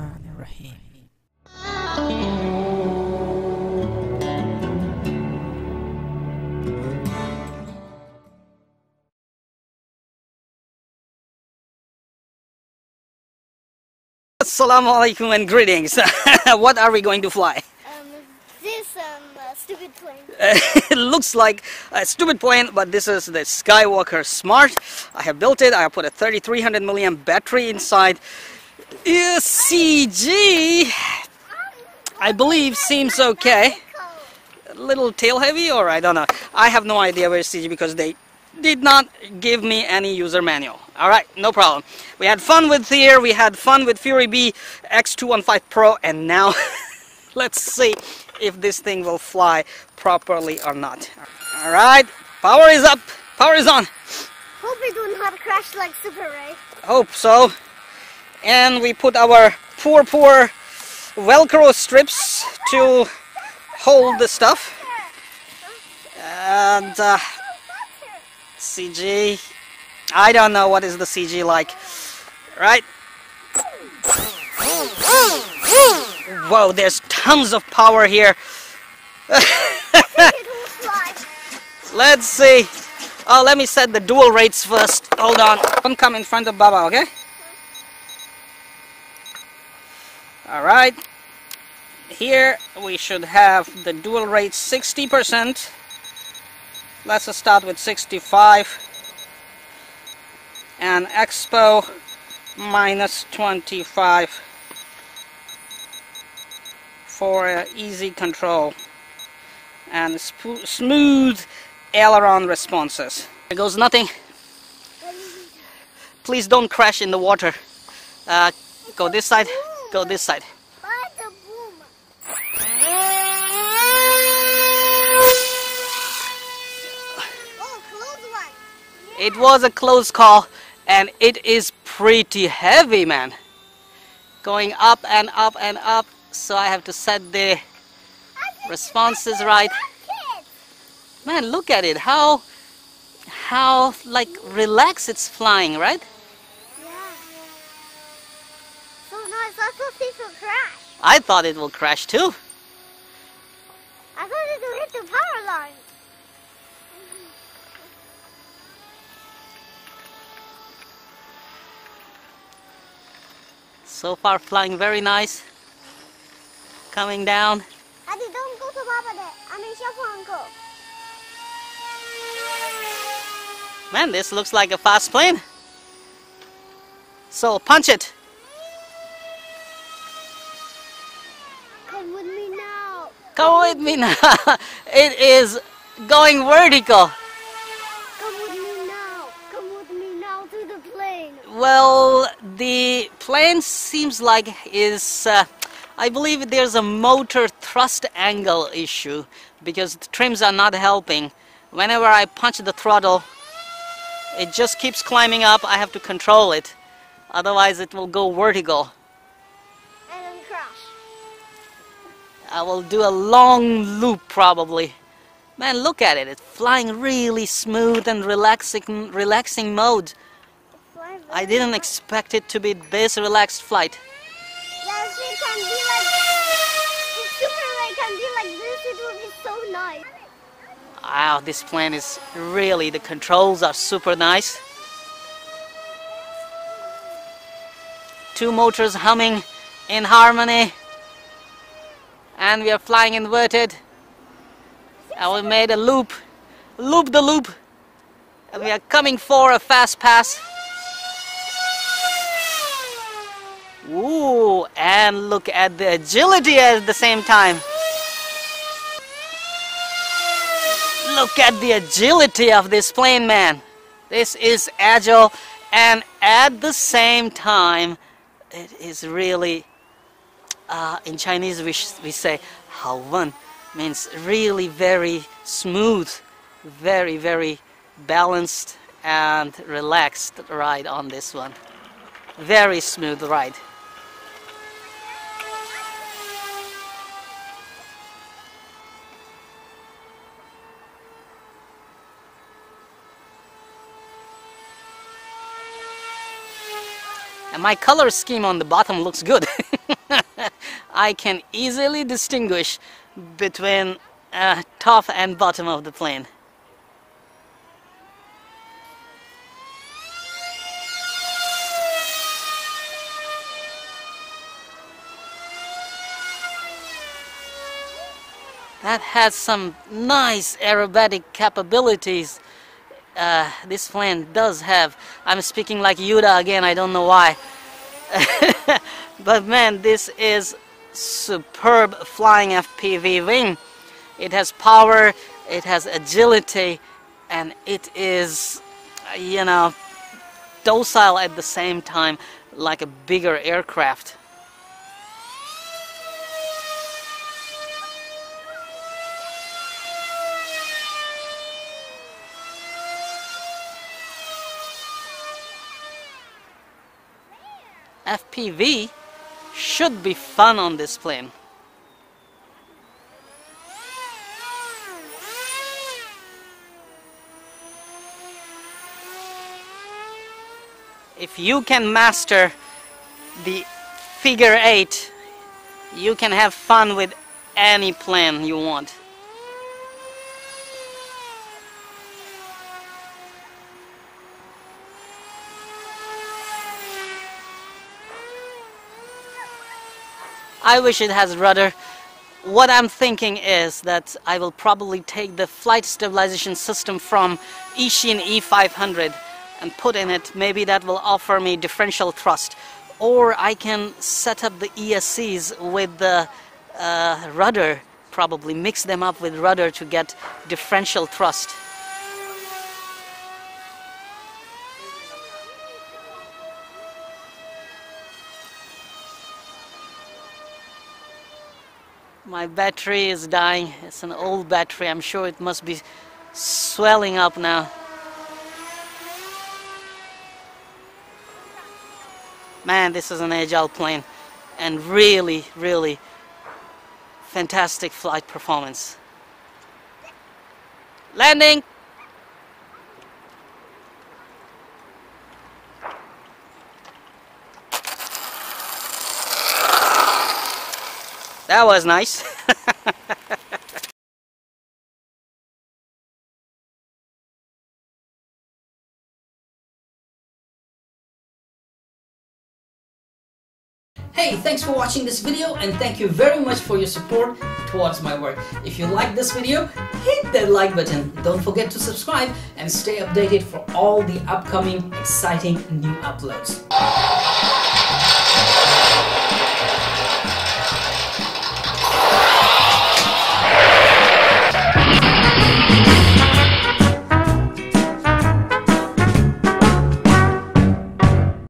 Bismillahirrahmanirrahim. Assalamu alaikum and greetings. What are we going to fly? Stupid plane. It looks like a stupid plane, but this is the Skywalker Smart. I have built it. I put a 3300 mAh battery inside. CG, I believe, seems okay. A little tail heavy, or I don't know. I have no idea where it's CG because they did not give me any user manual. Alright, no problem. We had fun with here. We had fun with Fury B X215 Pro, and now let's see if this thing will fly properly or not. All right, power is up, power is on. Hope it will not crash like Super Ray. Hope so. And we put our poor Velcro strips to hold the stuff. And CG, I don't know what is the CG like, right? Whoa, there's tons of power here. Let's see. Oh, let me set the dual rates first. Hold on. Don't come in front of Baba, okay? Alright. Here we should have the dual rate 60%. Let's start with 65. And expo minus 25. For easy control and smooth aileron responses. There goes nothing. Please don't crash in the water. Go this side, go this side. It was a close call, and it is pretty heavy, man. Going up and up and up. So I have to set the responses right. Man, look at it. How like relaxed it's flying, right? Yeah. So nice. I thought this will crash. I thought it will crash too. I thought it will hit the power line. So far, flying very nice. Coming down. Adi, don't go to Baba there. I mean, Shafu Uncle. Man, this looks like a fast plane. So punch it. Come with me now. Come with me now. It is going vertical. Come with me now. Come with me now to the plane. Well, the plane seems like is. I believe there's a motor thrust angle issue because the trims are not helping. Whenever I punch the throttle, it just keeps climbing up. I have to control it, otherwise it will go vertical. And then crash. I will do a long loop probably. Man, look at it. It's flying really smooth and relaxing mode. I didn't expect it to be this relaxed flight. It can be like this. If Super Ray can be like this, it will be so nice. Wow, this plane is really, the controls are super nice. Two motors humming in harmony. And we are flying inverted. And we made a loop. Loop the loop. And we are coming for a fast pass. Ooh, and look at the agility at the same time. Look at the agility of this plane, man. This is agile, and at the same time, it is really, in Chinese we say, hao wen, means really very smooth, very balanced and relaxed ride on this one. Very smooth ride. And my color scheme on the bottom looks good. I can easily distinguish between top and bottom of the plane. That has some nice aerobatic capabilities. This plane does have. I'm speaking like Yoda again, I don't know why. But man, this is superb flying FPV wing. It has power, it has agility, and it is, you know, docile at the same time, like a bigger aircraft. FPV should be fun on this plane. If you can master the figure 8, you can have fun with any plane you want. I wish it has rudder. What I'm thinking is that I will probably take the flight stabilization system from Eachine E500 and put in it. Maybe that will offer me differential thrust, or I can set up the ESCs with the rudder, probably mix them up with rudder to get differential thrust. My battery is dying. It's an old battery. I'm sure it must be swelling up now. Man, this is an agile plane and really, really fantastic flight performance. Landing! That was nice. Hey, thanks for watching this video and thank you very much for your support towards my work. If you like this video, hit that like button. Don't forget to subscribe and stay updated for all the upcoming exciting new uploads.